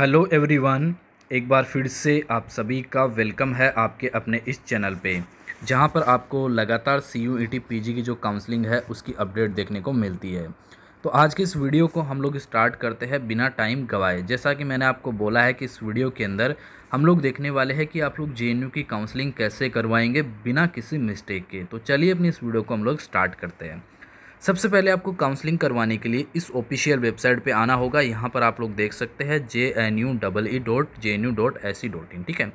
Hello everyone, एक बार फिर से आप सभी का वेलकम है आपके अपने इस चैनल पे, जहां पर आपको लगातार CUET PG की जो काउंसलिंग है उसकी अपडेट देखने को मिलती है। तो आज की इस वीडियो को हम लोग स्टार्ट करते हैं बिना टाइम गवाए। जैसा कि मैंने आपको बोला है कि इस वीडियो के अंदर हम लोग देखने वाले हैं कि आप लोग JNU की काउंसलिंग कैसे करवाएंगे बिना किसी मिस्टेक के। तो चलिए अपनी इस वीडियो को हम लोग स्टार्ट करते हैं। सबसे पहले आपको काउंसलिंग करवाने के लिए इस ऑफिशियल वेबसाइट पे आना होगा। यहाँ पर आप लोग देख सकते हैं jnu.ee.jnu.sc.in, ठीक है।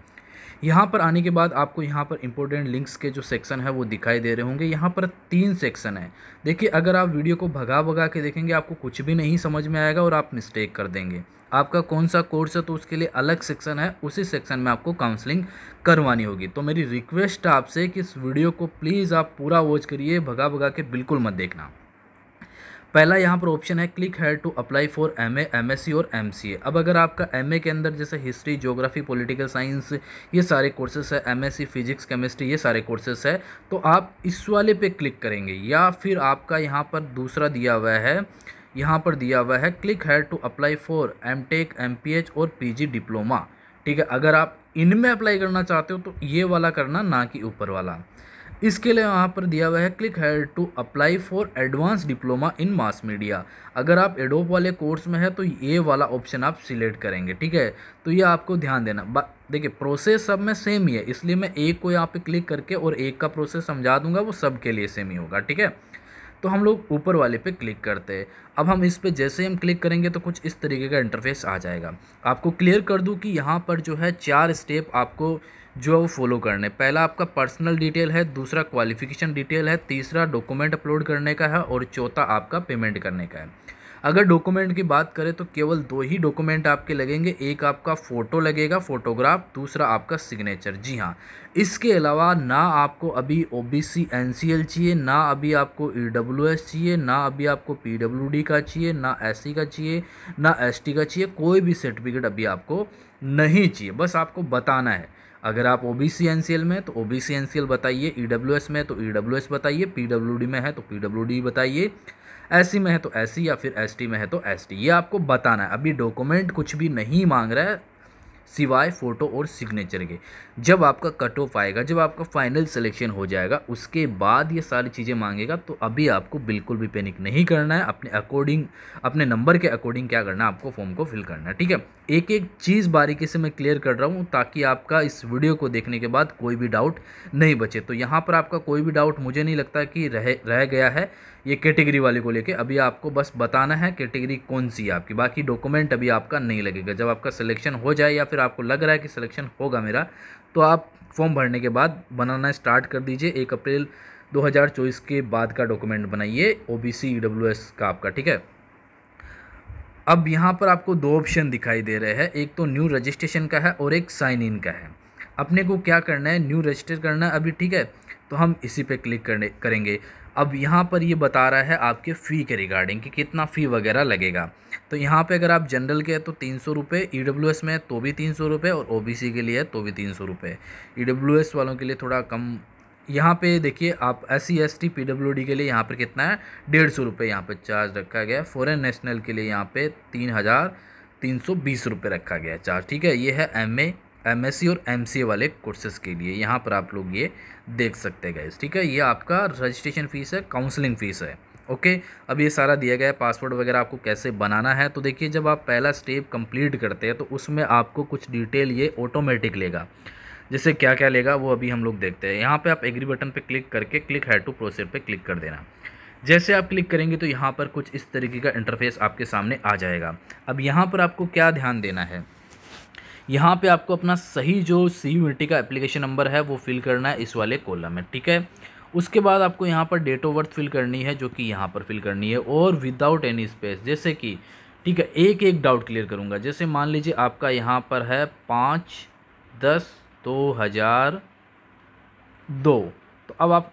यहाँ पर आने के बाद आपको यहाँ पर इंपॉर्टेंट लिंक्स के जो सेक्शन है वो दिखाई दे रहे होंगे। यहाँ पर 3 सेक्शन है। देखिए, अगर आप वीडियो को भगा के देखेंगे आपको कुछ भी नहीं समझ में आएगा और आप मिस्टेक कर देंगे। आपका कौन सा कोर्स है तो उसके लिए अलग सेक्शन है, उसी सेक्शन में आपको काउंसलिंग करवानी होगी। तो मेरी रिक्वेस्ट है आपसे कि इस वीडियो को प्लीज़ आप पूरा वॉच करिए, भगा के बिल्कुल मत देखना। पहला यहाँ पर ऑप्शन है click here to apply for M.A., M.Sc. और M.C.A. अब अगर आपका M.A. के अंदर जैसे हिस्ट्री, ज्योग्राफी, पॉलिटिकल साइंस ये सारे कोर्सेस है, M.Sc. फिजिक्स, केमिस्ट्री ये सारे कोर्सेस है, तो आप इस वाले पे क्लिक करेंगे। या फिर आपका यहाँ पर दूसरा दिया हुआ है, यहाँ पर दिया हुआ है click here to apply for M.Tech, M.Ph. और P.Diploma, ठीक है। अगर आप इनमें अप्लाई करना चाहते हो तो ये वाला करना, ना कि ऊपर वाला। इसके लिए यहाँ पर दिया हुआ है click here to apply for advance diploma in mass media. अगर आप एडोप वाले कोर्स में है तो ये वाला ऑप्शन आप सिलेक्ट करेंगे, ठीक है। तो ये आपको ध्यान देना। देखिए, प्रोसेस सब में सेम ही है, इसलिए मैं एक को यहाँ पे क्लिक करके और एक का प्रोसेस समझा दूंगा, वो सब के लिए सेम ही होगा, ठीक है। तो हम लोग ऊपर वाले पे क्लिक करते हैं। अब हम इस पे जैसे हम क्लिक करेंगे तो कुछ इस तरीके का इंटरफेस आ जाएगा। आपको क्लियर कर दूं कि यहाँ पर जो है 4 स्टेप आपको जो है वो फॉलो करने। पहला आपका पर्सनल डिटेल है, दूसरा क्वालिफिकेशन डिटेल है, तीसरा डॉक्यूमेंट अपलोड करने का है और चौथा आपका पेमेंट करने का है। अगर डॉक्यूमेंट की बात करें तो केवल 2 ही डॉक्यूमेंट आपके लगेंगे। एक आपका फ़ोटो लगेगा, फ़ोटोग्राफ, दूसरा आपका सिग्नेचर। जी हाँ, इसके अलावा ना आपको अभी OBC NCL चाहिए, ना अभी आपको EWS चाहिए, ना अभी आपको PWD का चाहिए, ना SC का चाहिए, ना ST का चाहिए। कोई भी सर्टिफिकेट अभी आपको नहीं चाहिए, बस आपको बताना है। अगर आप OBC NCL में तो OBC NCL बताइए, EWS में तो EWS बताइए, PWD में है तो PWD बताइए, SC में है तो SC या फिर ST में है तो ST। ये आपको बताना है। अभी डॉक्यूमेंट कुछ भी नहीं मांग रहा है सिवाय फ़ोटो और सिग्नेचर के। जब आपका कट ऑफ आएगा, जब आपका फाइनल सिलेक्शन हो जाएगा, उसके बाद ये सारी चीज़ें मांगेगा। तो अभी आपको बिल्कुल भी पैनिक नहीं करना है। अपने अकॉर्डिंग, अपने नंबर के अकॉर्डिंग क्या करना है, आपको फॉर्म को फिल करना है, ठीक है। एक एक चीज़ बारीकी से मैं क्लियर कर रहा हूँ ताकि आपका इस वीडियो को देखने के बाद कोई भी डाउट नहीं बचे। तो यहाँ पर आपका कोई भी डाउट मुझे नहीं लगता कि रह गया है। ये कैटेगरी वाले को लेके अभी आपको बस बताना है कैटेगरी कौन सी है आपकी। बाकी डॉक्यूमेंट अभी आपका नहीं लगेगा। जब आपका सिलेक्शन हो जाए या फिर आपको लग रहा है कि सिलेक्शन होगा मेरा, तो आप फॉर्म भरने के बाद बनाना स्टार्ट कर दीजिए। 1 अप्रैल 2024 के बाद का डॉक्यूमेंट बनाइए OBC EWS का आपका, ठीक है। अब यहाँ पर आपको 2 ऑप्शन दिखाई दे रहे हैं, एक तो न्यू रजिस्ट्रेशन का है और एक साइन इन का है। अपने को क्या करना है, न्यू रजिस्टर करना है अभी, ठीक है। तो हम इसी पे क्लिक करेंगे। अब यहाँ पर ये बता रहा है आपके फ़ी के रिगार्डिंग कि कितना फ़ी वगैरह लगेगा। तो यहाँ पे अगर आप जनरल के हैं तो 300 रुपये, EWS में तो भी 300 रुपये और OBC के लिए तो भी 300 रुपये। EWS वालों के लिए थोड़ा कम। यहाँ पे देखिए आप SC ST PWD के लिए यहाँ पर कितना है, 150 रुपये यहाँ पर चार्ज रखा गया है। फॉरेन नेशनल के लिए यहाँ पर 3,320 रुपये रखा गया है चार्ज, ठीक है। ये है M.A., M.Sc. और M.C.A. वाले कोर्सेज़ के लिए। यहाँ पर आप लोग ये देख सकते हैं गाइस, ठीक है। ये आपका रजिस्ट्रेशन फ़ीस है, काउंसलिंग फ़ीस है, ओके। अब ये सारा दिया गया है। पासवर्ड वगैरह आपको कैसे बनाना है, तो देखिए जब आप पहला स्टेप कंप्लीट करते हैं तो उसमें आपको कुछ डिटेल ये ऑटोमेटिक लेगा। जैसे क्या क्या लेगा वो अभी हम लोग देखते हैं। यहाँ पर आप एग्री बटन पर क्लिक करके क्लिक हेयर टू प्रोसीड पर क्लिक कर देना। जैसे आप क्लिक करेंगे तो यहाँ पर कुछ इस तरीके का इंटरफेस आपके सामने आ जाएगा। अब यहाँ पर आपको क्या ध्यान देना है, यहाँ पे आपको अपना सही जो CUET का एप्लीकेशन नंबर है वो फिल करना है इस वाले कॉलम में, ठीक है। उसके बाद आपको यहाँ पर डेट ऑफ बर्थ फिल करनी है, जो कि यहाँ पर फिल करनी है और विदाउट एनी स्पेस। जैसे कि, ठीक है, एक एक डाउट क्लियर करूँगा। जैसे मान लीजिए आपका यहाँ पर है 5/10/2002, तो अब आप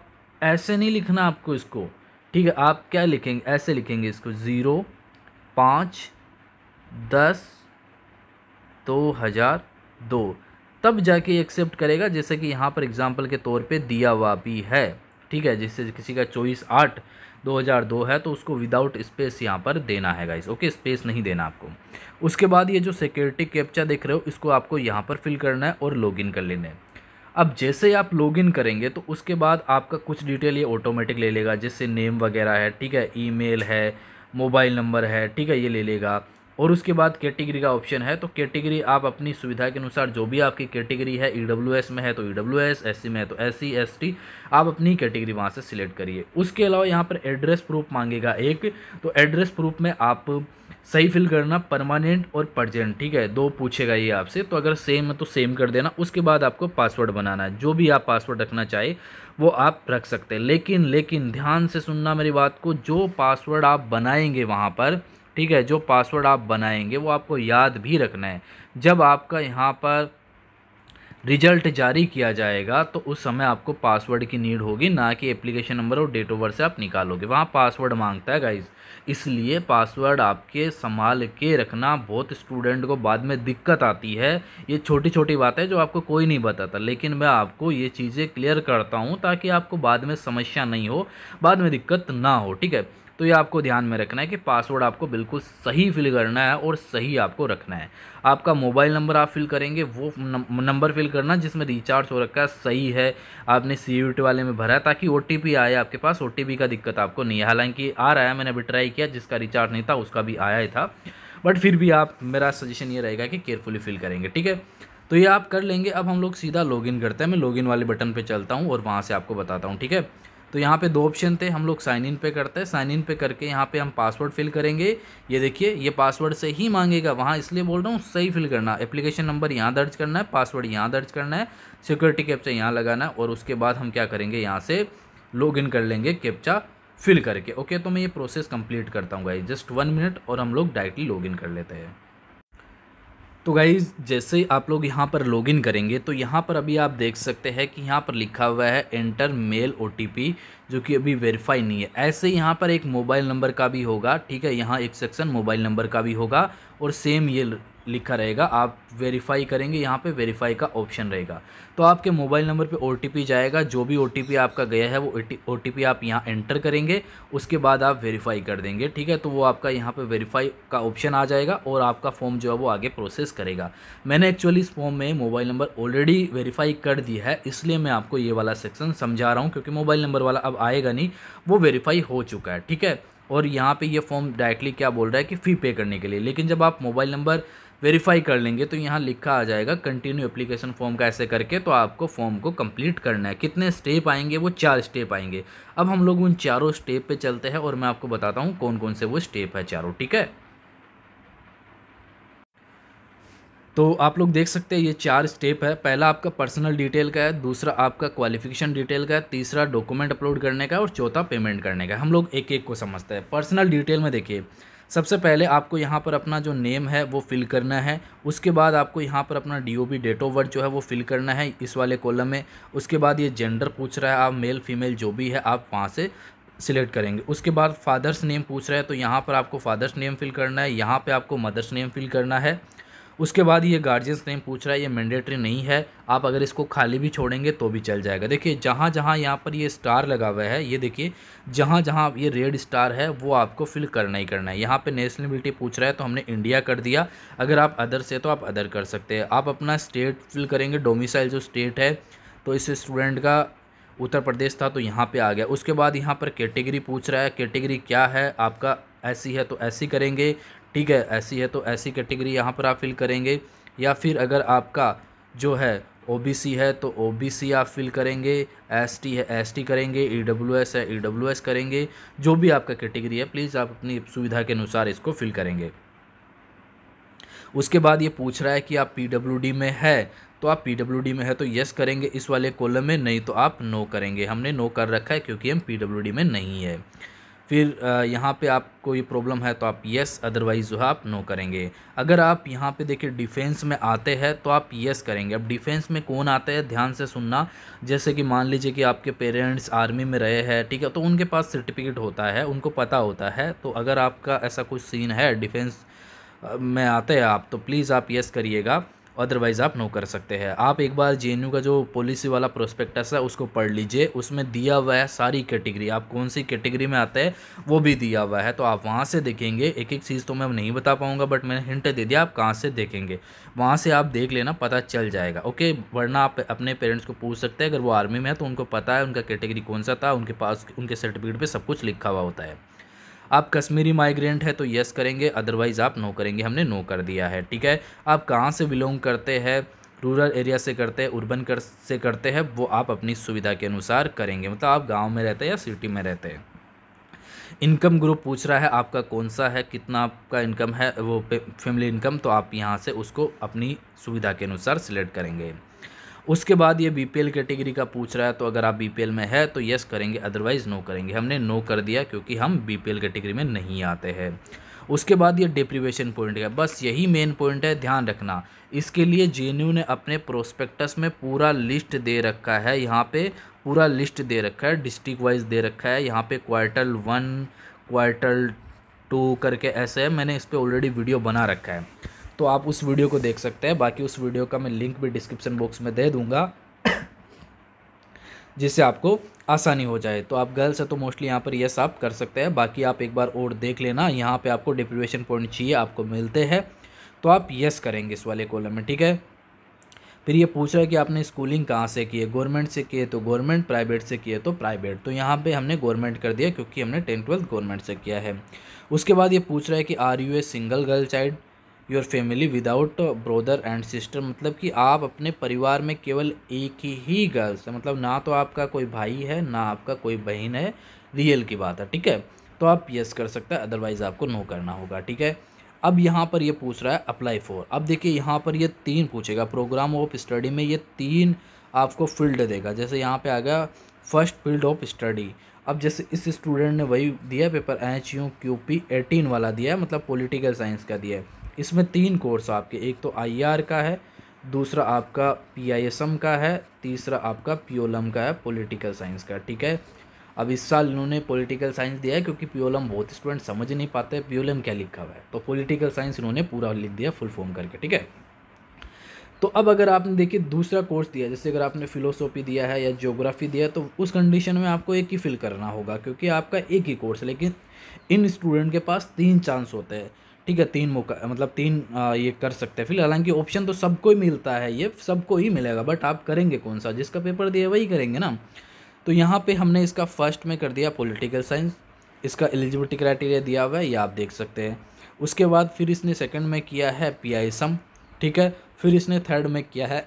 ऐसे नहीं लिखना आपको इसको, ठीक है। आप क्या लिखेंगे, ऐसे लिखेंगे इसको 05/10/2002, तब जाके एक्सेप्ट करेगा। जैसे कि यहाँ पर एग्जाम्पल के तौर पे दिया हुआ भी है, ठीक है। जिससे किसी का 24/8/2002 है तो उसको विदाउट स्पेस यहाँ पर देना है गाइस, ओके, स्पेस नहीं देना आपको। उसके बाद ये जो सिक्योरिटी कैप्चा देख रहे हो इसको आपको यहाँ पर फिल करना है और लॉगिन कर लेना है। अब जैसे ही आप लॉगिन करेंगे तो उसके बाद आपका कुछ डिटेल ये ऑटोमेटिक ले लेगा, जैसे नेम वगैरह है, ठीक है, ईमेल है, मोबाइल नंबर है, ठीक है, ये ले लेगा। और उसके बाद कैटेगरी का ऑप्शन है, तो कैटेगरी आप अपनी सुविधा के अनुसार जो भी आपकी कैटेगरी है, EWS में है तो EWS, SC में है तो SC, ST, आप अपनी कैटेगरी वहाँ से सिलेक्ट करिए। उसके अलावा यहाँ पर एड्रेस प्रूफ मांगेगा एक, तो एड्रेस प्रूफ में आप सही फिल करना, परमानेंट और परजेंट, ठीक है, दो पूछेगा ये आपसे, तो अगर सेम है तो सेम कर देना। उसके बाद आपको पासवर्ड बनाना है, जो भी आप पासवर्ड रखना चाहे वो आप रख सकते हैं, लेकिन ध्यान से सुनना मेरी बात को, जो पासवर्ड आप बनाएंगे वहाँ पर, ठीक है, जो पासवर्ड आप बनाएंगे वो आपको याद भी रखना है। जब आपका यहाँ पर रिजल्ट जारी किया जाएगा तो उस समय आपको पासवर्ड की नीड होगी, ना कि एप्लीकेशन नंबर और डेट ऑफ बर्थ से आप निकालोगे, वहाँ पासवर्ड मांगता है गाइज। इसलिए पासवर्ड आपके संभाल के रखना, बहुत स्टूडेंट को बाद में दिक्कत आती है, ये छोटी छोटी बात है जो आपको कोई नहीं बताता, लेकिन मैं आपको ये चीज़ें क्लियर करता हूँ ताकि आपको बाद में समस्या नहीं हो, बाद में दिक्कत ना हो, ठीक है। तो ये आपको ध्यान में रखना है कि पासवर्ड आपको बिल्कुल सही फिल करना है और सही आपको रखना है। आपका मोबाइल नंबर आप फिल करेंगे, वो नंबर फिल करना जिसमें रिचार्ज हो रखा है, सही है, आपने CUET वाले में भरा है, ताकि OTP आए आपके पास, OTP का दिक्कत आपको नहीं है। हालांकि आ रहा है, मैंने अभी ट्राई किया, जिसका रिचार्ज नहीं था उसका भी आया ही था, बट फिर भी आप, मेरा सजेशन ये रहेगा कि केयरफुली फिल करेंगे, ठीक है। तो ये आप कर लेंगे। अब हम लोग सीधा लॉगिन करते हैं, मैं लॉगिन वाले बटन पर चलता हूँ और वहाँ से आपको बताता हूँ, ठीक है। तो यहाँ पे दो ऑप्शन थे, हम लोग साइन इन पे करते हैं, साइन इन पे करके यहाँ पे हम पासवर्ड फिल करेंगे। ये देखिए, ये पासवर्ड से ही मांगेगा, वहाँ इसलिए बोल रहा हूँ सही फिल करना, एप्लीकेशन नंबर यहाँ दर्ज करना है, पासवर्ड यहाँ दर्ज करना है, सिक्योरिटी कैप्चा यहाँ लगाना है, और उसके बाद हम क्या करेंगे, यहाँ से लॉग इन कर लेंगे कैप्चा फिल करके, ओके। तो मैं ये प्रोसेस कंप्लीट करता हूँ गाइस, जस्ट 1 मिनट, और हम लोग डायरेक्टली लॉग इन कर लेते हैं। तो गाइज़ जैसे ही आप लोग यहाँ पर लॉगिन करेंगे तो यहाँ पर अभी आप देख सकते हैं कि यहाँ पर लिखा हुआ है एंटर मेल OTP, जो कि अभी वेरीफाई नहीं है। ऐसे ही यहाँ पर एक मोबाइल नंबर का भी होगा, ठीक है, यहाँ एक सेक्शन मोबाइल नंबर का भी होगा और सेम ये लिखा रहेगा, आप वेरीफाई करेंगे, यहाँ पे वेरीफाई का ऑप्शन रहेगा। तो आपके मोबाइल नंबर पे OTP जाएगा, जो भी OTP आपका गया है वो OTP आप यहाँ एंटर करेंगे, उसके बाद आप वेरीफाई कर देंगे, ठीक है। तो वो आपका यहाँ पे वेरीफाई का ऑप्शन आ जाएगा और आपका फॉर्म जो है वो आगे प्रोसेस करेगा। मैंने एक्चुअली इस फॉर्म में मोबाइल नंबर ऑलरेडी वेरीफाई कर दिया है, इसलिए मैं आपको ये वाला सेक्शन समझा रहा हूँ, क्योंकि मोबाइल नंबर वाला अब आएगा नहीं, वो वेरीफाई हो चुका है, ठीक है। और यहाँ पे ये फॉर्म डायरेक्टली क्या बोल रहा है कि फ़ी पे करने के लिए, लेकिन जब आप मोबाइल नंबर वेरीफाई कर लेंगे तो यहाँ लिखा आ जाएगा कंटिन्यू एप्लीकेशन फॉर्म का, ऐसे करके। तो आपको फॉर्म को कंप्लीट करना है, कितने स्टेप आएंगे, वो 4 स्टेप आएंगे। अब हम लोग उन 4 स्टेप पे चलते हैं और मैं आपको बताता हूँ कौन कौन से वो स्टेप है 4, ठीक है। तो आप लोग देख सकते हैं ये 4 स्टेप है। पहला आपका पर्सनल डिटेल का है, दूसरा आपका क्वालिफिकेशन डिटेल का है, तीसरा डॉक्यूमेंट अपलोड करने का है और चौथा पेमेंट करने का है। हम लोग एक एक को समझते हैं। पर्सनल डिटेल में देखिए, सबसे पहले आपको यहाँ पर अपना जो नेम है वो फिल करना है, उसके बाद आपको यहाँ पर अपना DOB डेट ऑफ बर्थ जो है वो फिल करना है इस वाले कॉलम में। उसके बाद ये जेंडर पूछ रहा है, आप मेल फीमेल जो भी है आप वहाँ से सिलेक्ट करेंगे। उसके बाद फादर्स नेम पूछ रहा है, तो यहाँ पर आपको फादर्स नेम फिल करना है, यहाँ पर आपको मदर्स नेम फिल करना है। उसके बाद ये गार्जियंस नेम पूछ रहा है, ये मैंडेटरी नहीं है, आप अगर इसको खाली भी छोड़ेंगे तो भी चल जाएगा। देखिए जहाँ जहाँ यहाँ पर ये स्टार लगा हुआ है, ये देखिए जहाँ जहाँ ये रेड स्टार है वो आपको फिल करना ही करना है। यहाँ पे नेशनलिटी पूछ रहा है तो हमने इंडिया कर दिया, अगर आप अदर से तो आप अदर कर सकते हैं। आप अपना स्टेट फिल करेंगे, डोमिसाइल जो स्टेट है, तो इस स्टूडेंट का उत्तर प्रदेश था तो यहाँ पर आ गया। उसके बाद यहाँ पर कैटेगरी पूछ रहा है, कैटेगरी क्या है, आपका SC है तो SC करेंगे, ठीक है, SC है तो SC कैटेगरी यहाँ पर आप फिल करेंगे, या फिर अगर आपका जो है OBC है तो OBC आप फिल करेंगे, ST है ST करेंगे, EWS है EWS करेंगे। जो भी आपका कैटेगरी है प्लीज़ आप अपनी सुविधा के अनुसार इसको फिल करेंगे। उसके बाद ये पूछ रहा है कि आप PWD में है तो आप PWD में है तो यस करेंगे इस वाले कॉलम में, नहीं तो आप नो करेंगे। हमने नो कर रखा है क्योंकि हम PWD में नहीं है। फिर यहाँ पे आपको ये प्रॉब्लम है तो आप यस, अदरवाइज़ जो है आप नो करेंगे। अगर आप यहाँ पे देखिए डिफेंस में आते हैं तो आप यस करेंगे। अब डिफेंस में कौन आते हैं ध्यान से सुनना, जैसे कि मान लीजिए कि आपके पेरेंट्स आर्मी में रहे हैं, ठीक है, तो उनके पास सर्टिफिकेट होता है, उनको पता होता है। तो अगर आपका ऐसा कुछ सीन है डिफेंस में आते हैं आप तो प्लीज़ आप यस करिएगा। अदरवाइज़ आप नो कर सकते हैं। आप एक बार जेएनयू का जो पॉलिसी वाला प्रोस्पेक्टस है उसको पढ़ लीजिए, उसमें दिया हुआ है सारी कैटेगरी, आप कौन सी कैटेगरी में आते हैं वो भी दिया हुआ है, तो आप वहाँ से देखेंगे। एक एक चीज़ तो मैं नहीं बता पाऊँगा बट मैंने हिंट दे दिया, आप कहाँ से देखेंगे वहाँ से आप देख लेना, पता चल जाएगा। ओके, वरना आप अपने पेरेंट्स को पूछ सकते हैं, अगर वो आर्मी में है तो उनको पता है उनका कैटेगरी कौन सा था, उनके पास उनके सर्टिफिकेट पर सब कुछ लिखा हुआ होता है। आप कश्मीरी माइग्रेंट है तो यस करेंगे, अदरवाइज़ आप नो करेंगे, हमने नो कर दिया है। ठीक है, आप कहाँ से बिलोंग करते हैं, रूरल एरिया से करते हैं, अर्बन से करते हैं, वो आप अपनी सुविधा के अनुसार करेंगे, मतलब आप गांव में रहते हैं या सिटी में रहते हैं। इनकम ग्रुप पूछ रहा है आपका कौन सा है, कितना आपका इनकम है, वो फैमिली इनकम, तो आप यहाँ से उसको अपनी सुविधा के अनुसार सिलेक्ट करेंगे। उसके बाद ये बीपीएल कैटेगरी का पूछ रहा है, तो अगर आप बीपीएल में है तो यस करेंगे, अदरवाइज़ नो करेंगे, हमने नो कर दिया क्योंकि हम बीपीएल कैटेगरी में नहीं आते हैं। उसके बाद ये डिप्रीवेशन पॉइंट है, बस यही मेन पॉइंट है, ध्यान रखना। इसके लिए जेएनयू ने अपने प्रोस्पेक्टस में पूरा लिस्ट दे रखा है, यहाँ पे पूरा लिस्ट दे रखा है, डिस्ट्रिक्ट वाइज दे रखा है, यहाँ पे क्वार्टर 1 क्वार्टर 2 करके ऐसे है, मैंने इस पर ऑलरेडी वीडियो बना रखा है तो आप उस वीडियो को देख सकते हैं। बाकी उस वीडियो का मैं लिंक भी डिस्क्रिप्शन बॉक्स में दे दूंगा जिससे आपको आसानी हो जाए। तो आप गर्ल्स है तो मोस्टली यहाँ पर यस आप कर सकते हैं, बाकी आप एक बार और देख लेना। यहाँ पे आपको डिप्रीवेशन पॉइंट चाहिए, आपको मिलते हैं तो आप यस करेंगे इस वाले कॉलम में। ठीक है, फिर ये पूछ रहा है कि आपने स्कूलिंग कहाँ से की है, गवर्नमेंट से किए तो गवर्नमेंट, प्राइवेट से किए तो प्राइवेट, तो यहाँ पे हमने गवर्नमेंट कर दिया क्योंकि हमने 10th 12th गवर्नमेंट से किया है। उसके बाद ये पूछ रहा है कि are you a single girl child your family without brother and sister, मतलब कि आप अपने परिवार में केवल एक ही गर्ल्स है, मतलब ना तो आपका कोई भाई है ना आपका कोई बहन है, रियल की बात है। ठीक है, तो आप यस कर सकते हैं, अदरवाइज़ आपको नो करना होगा। ठीक है, अब यहाँ पर ये पूछ रहा है अप्लाई फॉर, अब देखिए यहाँ पर ये 3 पूछेगा, प्रोग्राम ऑफ स्टडी में ये 3 आपको फील्ड देगा। जैसे यहाँ पर आ गया फर्स्ट फील्ड ऑफ स्टडी, अब जैसे इस स्टूडेंट ने वही दिया पेपर HU QP 18 वाला दिया है, मतलब पॉलिटिकल साइंस का दिया है। इसमें 3 कोर्स आपके, एक तो IR का है, दूसरा आपका PISM का है, तीसरा आपका POLM का है, पॉलिटिकल साइंस का। ठीक है, अब इस साल इन्होंने पॉलिटिकल साइंस दिया है क्योंकि POLM बहुत स्टूडेंट समझ नहीं पाते POLM क्या लिखा हुआ है, तो पॉलिटिकल साइंस इन्होंने पूरा लिख दिया फुल फॉर्म करके। ठीक है, तो अब अगर आपने देखिए दूसरा कोर्स दिया, जैसे अगर आपने फिलोसॉफी दिया है या ज्योग्राफी दिया है, तो उस कंडीशन में आपको एक ही फिल करना होगा क्योंकि आपका एक ही कोर्स है। लेकिन इन स्टूडेंट के पास 3 चांस होते हैं। ठीक है, 3 मौका, मतलब 3 ये कर सकते हैं फिर, हालांकि ऑप्शन तो सबको ही मिलता है, ये सबको ही मिलेगा, बट आप करेंगे कौन सा, जिसका पेपर दिया वही करेंगे ना। तो यहाँ पे हमने इसका फर्स्ट में कर दिया पॉलिटिकल साइंस, इसका एलिजिबिलिटी क्राइटेरिया दिया हुआ है ये आप देख सकते हैं। उसके बाद फिर इसने सेकेंड में किया है PISM, ठीक है, फिर इसने थर्ड में किया है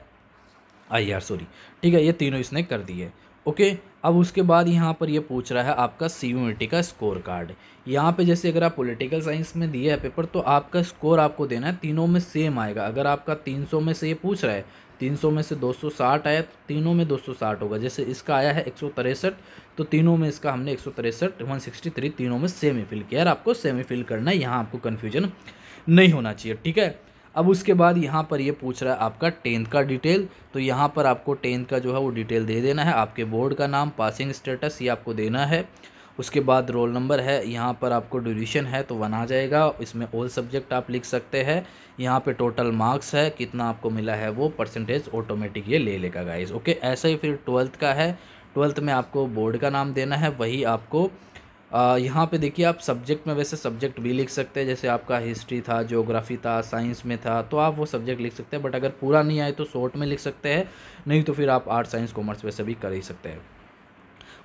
IR, सॉरी। ठीक है, ये तीनों इसने कर दिए। ओके, अब उसके बाद यहाँ पर ये पूछ रहा है आपका CUET का स्कोर कार्ड। यहाँ पे जैसे अगर आप पॉलिटिकल साइंस में दिया है पेपर तो आपका स्कोर आपको देना है, तीनों में सेम आएगा। अगर आपका 300 में से ये पूछ रहा है, 300 में से 260 आया तो तीनों में 260 होगा। जैसे इसका आया है 163 तो तीनों में इसका हमने 163, 163 तीनों में सेम ही फिल किया। यार आपको सेम ही फिल करना है, यहाँ आपको कन्फ्यूजन नहीं होना चाहिए। ठीक है, अब उसके बाद यहाँ पर ये पूछ रहा है आपका 10th का डिटेल, तो यहाँ पर आपको 10th का जो है वो डिटेल दे देना है। आपके बोर्ड का नाम, पासिंग स्टेटस ये आपको देना है। उसके बाद रोल नंबर है, यहाँ पर आपको ड्यूरेशन है तो 1 आ जाएगा, इसमें ऑल सब्जेक्ट आप लिख सकते हैं। यहाँ पे टोटल मार्क्स है, कितना आपको मिला है वो परसेंटेज ऑटोमेटिक ये ले लेगा गाइस। ओके, ऐसे ही फिर 12th का है, 12th में आपको बोर्ड का नाम देना है, वही आपको यहाँ पे देखिए आप सब्जेक्ट में वैसे सब्जेक्ट भी लिख सकते हैं, जैसे आपका हिस्ट्री था, ज्योग्राफी था, साइंस में था तो आप वो सब्जेक्ट लिख सकते हैं। बट अगर पूरा नहीं आए तो शॉर्ट में लिख सकते हैं, नहीं तो फिर आप आर्ट साइंस कॉमर्स वैसे भी कर ही सकते हैं।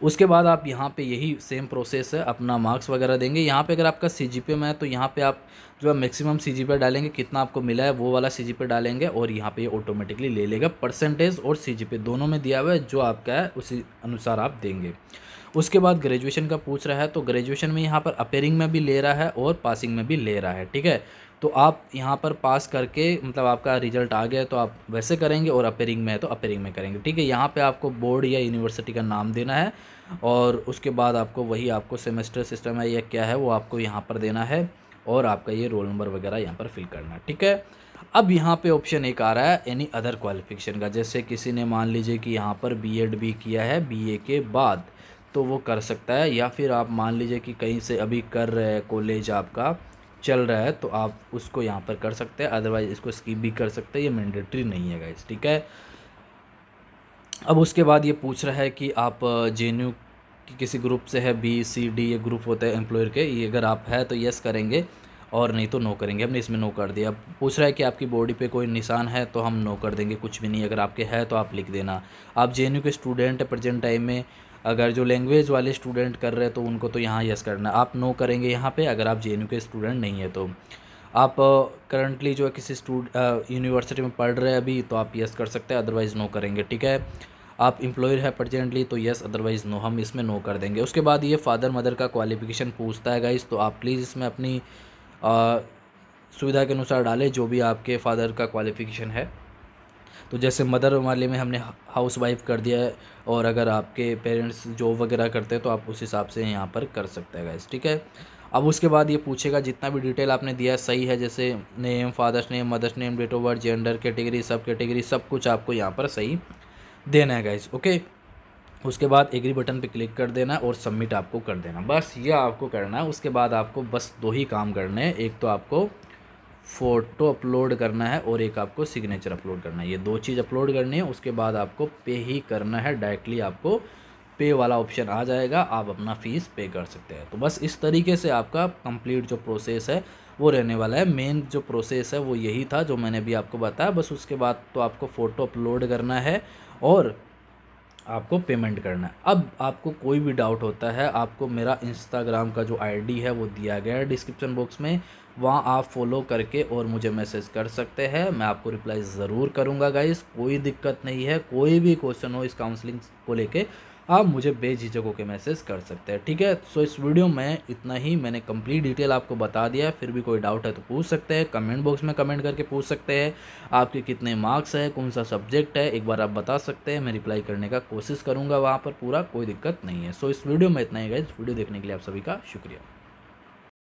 उसके बाद आप यहाँ पे यही सेम प्रोसेस है, अपना मार्क्स वगैरह देंगे। यहाँ पे अगर आपका CGPA में है तो यहाँ पे आप जो है मैक्सिमम CGPA डालेंगे, कितना आपको मिला है वो वाला CGPA डालेंगे और यहाँ पे ये ऑटोमेटिकली ले लेगा। परसेंटेज और CGPA दोनों में दिया हुआ है, जो आपका है उसी अनुसार आप देंगे। उसके बाद ग्रेजुएशन का पूछ रहा है, तो ग्रेजुएशन में यहाँ पर अपेयरिंग में भी ले रहा है और पासिंग में भी ले रहा है। ठीक है, तो आप यहाँ पर पास करके, मतलब आपका रिजल्ट आ गया तो आप वैसे करेंगे, और अपेयरिंग में है तो अपेयरिंग में करेंगे। ठीक है, यहाँ पे आपको बोर्ड या यूनिवर्सिटी का नाम देना है और उसके बाद आपको वही आपको सेमेस्टर सिस्टम है या क्या है वो आपको यहाँ पर देना है, और आपका ये रोल नंबर वगैरह यहाँ पर फिल करना है। ठीक है, अब यहाँ पे ऑप्शन एक आ रहा है एनी अदर क्वालिफिकेशन का, जैसे किसी ने मान लीजिए कि यहाँ पर BEd भी किया है BA के बाद तो वो कर सकता है, या फिर आप मान लीजिए कि कहीं से अभी कर रहे हैं कॉलेज आपका चल रहा है तो आप उसको यहाँ पर कर सकते हैं, अदरवाइज इसको स्किप भी कर सकते हैं, ये मैंडेटरी नहीं है गाइस, ठीक है। अब उसके बाद ये पूछ रहा है कि आप जेएनयू कि किसी ग्रुप से है, बी सी डी ये ग्रुप होते हैं एम्प्लॉयर के, ये अगर आप है तो यस करेंगे और नहीं तो नो करेंगे। हमने इसमें नो कर दिया। अब पूछ रहा है कि आपकी बॉडी पे कोई निशान है तो हम नो कर देंगे, कुछ भी नहीं। अगर आपके है तो आप लिख देना। आप जेएनयू के स्टूडेंट प्रेजेंट टाइम में, अगर जो लैंग्वेज वाले स्टूडेंट कर रहे हैं तो उनको तो यहाँ यस करना, आप नो करेंगे यहाँ पर अगर आप जेएनयू के स्टूडेंट नहीं है तो। आप करंटली जो है किसी यूनिवर्सिटी में पढ़ रहे हैं अभी तो आप यस कर सकते हैं, अदरवाइज़ नो करेंगे, ठीक है। आप एम्प्लॉयर है प्रेजेंटली तो यस, अदरवाइज़ नो, हम इसमें नो कर देंगे। उसके बाद ये फादर मदर का क्वालिफिकेशन पूछता है गाइस, तो आप प्लीज़ इसमें अपनी सुविधा के अनुसार डालें जो भी आपके फादर का क्वालिफिकेशन है। तो जैसे मदर वाले में हमने हाउस वाइफ कर दिया है, और अगर आपके पेरेंट्स जॉब वगैरह करते हैं तो आप उस हिसाब से यहाँ पर कर सकते हैं गाइस, ठीक है। अब उसके बाद ये पूछेगा जितना भी डिटेल आपने दिया सही है, जैसे name, father's name, mother's name, date of birth, gender, category, sub category, सब कुछ आपको यहाँ पर सही देना है गाइस, ओके। उसके बाद एग्री बटन पे क्लिक कर देना और सबमिट आपको कर देना, बस ये आपको करना है। उसके बाद आपको बस दो ही काम करने हैं, एक तो आपको फ़ोटो अपलोड करना है और एक आपको सिग्नेचर अपलोड करना है। ये दो चीज़ अपलोड करनी है, उसके बाद आपको पे ही करना है, डायरेक्टली आपको पे वाला ऑप्शन आ जाएगा, आप अपना फ़ीस पे कर सकते हैं। तो बस इस तरीके से आपका कंप्लीट जो प्रोसेस है वो रहने वाला है। मेन जो प्रोसेस है वो यही था जो मैंने अभी आपको बताया, बस उसके बाद तो आपको फ़ोटो अपलोड करना है और आपको पेमेंट करना है। अब आपको कोई भी डाउट होता है, आपको मेरा इंस्टाग्राम का जो आईडी है वो दिया गया है डिस्क्रिप्शन बॉक्स में, वहाँ आप फॉलो करके और मुझे मैसेज कर सकते हैं, मैं आपको रिप्लाई ज़रूर करूँगा गाइस, कोई दिक्कत नहीं है। कोई भी क्वेश्चन हो इस काउंसलिंग को लेके आप मुझे बेझिझक होकर मैसेज कर सकते हैं, ठीक है। सो इस वीडियो में इतना ही, मैंने कंप्लीट डिटेल आपको बता दिया है। फिर भी कोई डाउट है तो पूछ सकते हैं, कमेंट बॉक्स में कमेंट करके पूछ सकते हैं। आपके कितने मार्क्स है, कौन सा सब्जेक्ट है, एक बार आप बता सकते हैं, मैं रिप्लाई करने का कोशिश करूँगा वहाँ पर पूरा, कोई दिक्कत नहीं है। सो इस वीडियो में इतना ही गाइस, वीडियो देखने के लिए आप सभी का शुक्रिया।